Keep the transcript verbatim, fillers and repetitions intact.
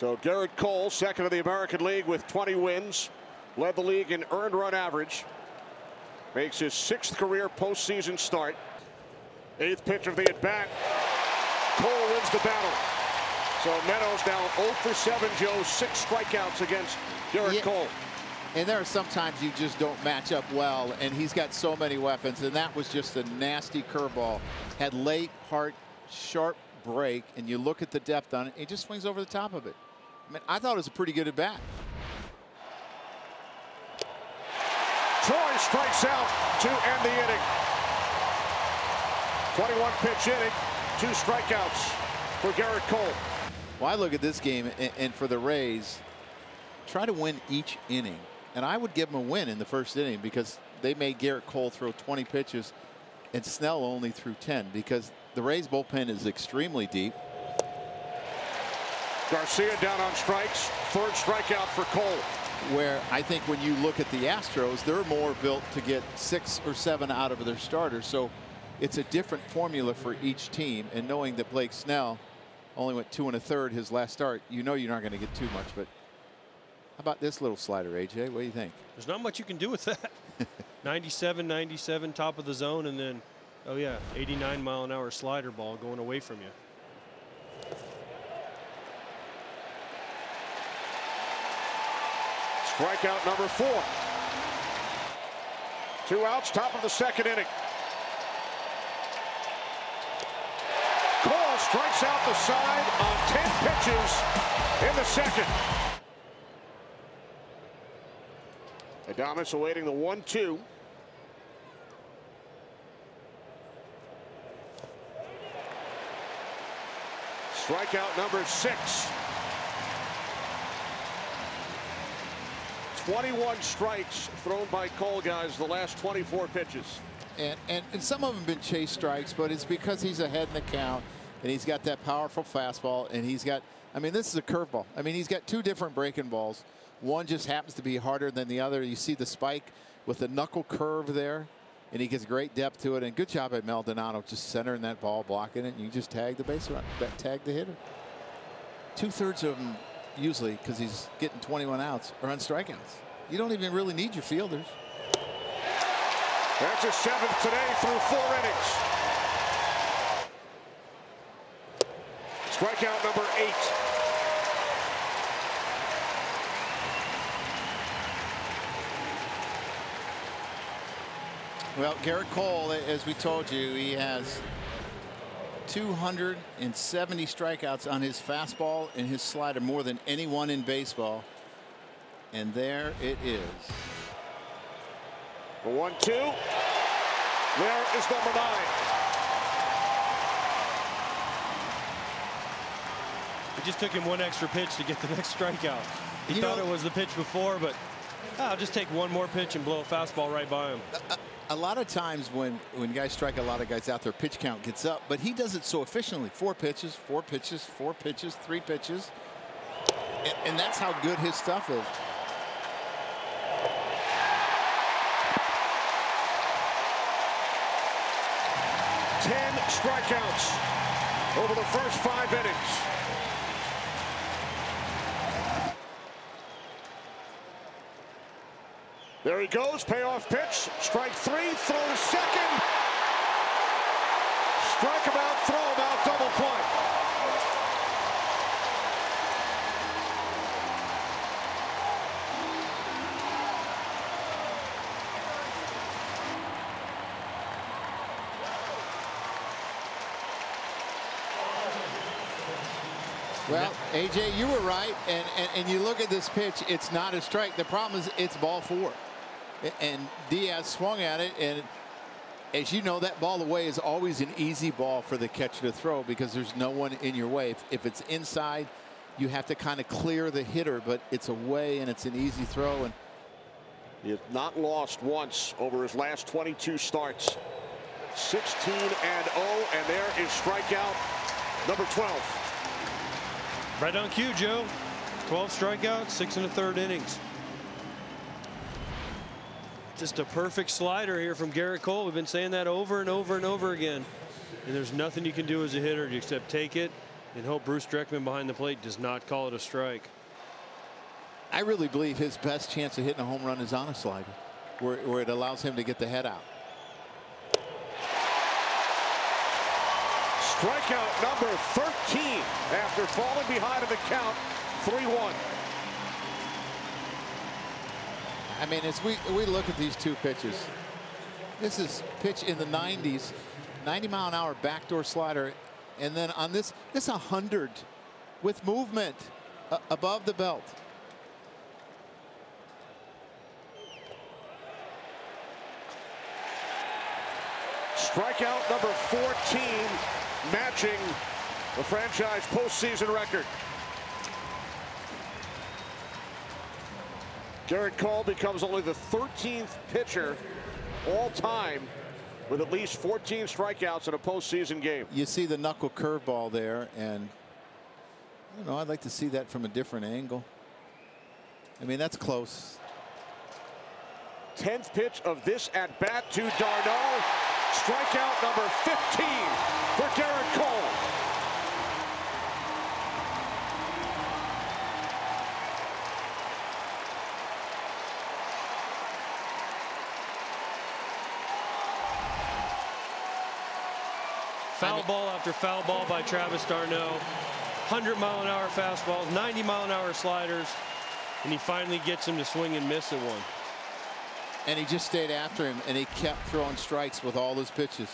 So Gerrit Cole, second in the American League with twenty wins, led the league in earned run average, makes his sixth career postseason start. Eighth pitch of the at-bat. Cole wins the battle. So Meadows down oh for seven, Joe, six strikeouts against Gerrit yeah. Cole. And there are sometimes you just don't match up well, and he's got so many weapons, and that was just a nasty curveball. Had late, hard, sharp break, and you look at the depth on it, he just swings over the top of it. I mean, I thought it was a pretty good at bat. Troy strikes out to end the inning. twenty-one pitch inning, two strikeouts for Gerrit Cole. Well, I look at this game, and, and for the Rays, try to win each inning. And I would give them a win in the first inning, because they made Gerrit Cole throw twenty pitches and Snell only threw ten, because the Rays bullpen is extremely deep. Garcia down on strikes, third strikeout for Cole. Where I think when you look at the Astros, they're more built to get six or seven out of their starters. So it's a different formula for each team. And knowing that Blake Snell only went two and a third his last start, you know you're not going to get too much. But how about this little slider, A J? What do you think? There's not much you can do with that. ninety-seven, ninety-seven, top of the zone, and then, oh yeah, eighty-nine mile an hour slider ball going away from you. Strikeout number four. Two outs, top of the second inning. Cole strikes out the side on ten pitches in the second. Adames awaiting the one two. Strikeout number six. twenty-one strikes thrown by Cole, guys, the last twenty-four pitches. And, and, and some of them have been chase strikes, but it's because he's ahead in the count, and he's got that powerful fastball, and he's got, I mean, this is a curveball. I mean, he's got two different breaking balls. One just happens to be harder than the other. You see the spike with the knuckle curve there, and he gets great depth to it. And good job at Maldonado just centering that ball, blocking it, and you just tag the base run, tag the hitter. Two-thirds of them usually, because he's getting twenty-one outs, are on strikeouts. You don't even really need your fielders. That's his seventh today through four innings. Strikeout number eight. Well, Gerrit Cole, as we told you, he has two hundred seventy strikeouts on his fastball and his slider, more than anyone in baseball. And there it is. The one two. There is number nine. It just took him one extra pitch to get the next strikeout. He you thought know, it was the pitch before, but oh, I'll just take one more pitch and blow a fastball right by him. Uh, A lot of times when when guys strike a lot of guys out, their pitch count gets up, but he does it so efficiently. Four pitches, four pitches, four pitches, three pitches. And, and that's how good his stuff is. Ten strikeouts over the first five innings. There he goes, payoff pitch, strike three, throw to second. Strike him out, throw him out, double play. Well, A J, you were right, and, and, and you look at this pitch, it's not a strike. The problem is it's ball four. And Diaz swung at it, and as you know, that ball away is always an easy ball for the catcher to throw, because there's no one in your way. If, if it's inside, you have to kind of clear the hitter, but it's away and it's an easy throw. And he has not lost once over his last twenty-two starts. sixteen and oh, and there is strikeout number twelve. Right on cue, Joe. twelve strikeouts, six and a third innings. Just a perfect slider here from Gerrit Cole. We've been saying that over and over and over again. And there's nothing you can do as a hitter except take it and hope Bruce Dreckman behind the plate does not call it a strike. I really believe his best chance of hitting a home run is on a slider, where, where it allows him to get the head out. Strikeout number thirteen after falling behind in the count three one. I mean, as we we look at these two pitches, this is pitch in the nineties, ninety mile an hour backdoor slider, and then on this this one hundred with movement uh, above the belt. Strikeout number fourteen, matching the franchise postseason record. Gerrit Cole becomes only the thirteenth pitcher all time with at least fourteen strikeouts in a postseason game. You see the knuckle curveball there, and I don't know, I'd like to see that from a different angle. I mean, that's close. tenth pitch of this at bat to D'Arnaud. Strikeout number fifteen for Gerrit Cole. Foul I mean, ball after foul ball by Travis D'Arnaud. one hundred mile an hour fastballs, ninety mile an hour sliders, and he finally gets him to swing and miss at one. And he just stayed after him, and he kept throwing strikes with all his pitches.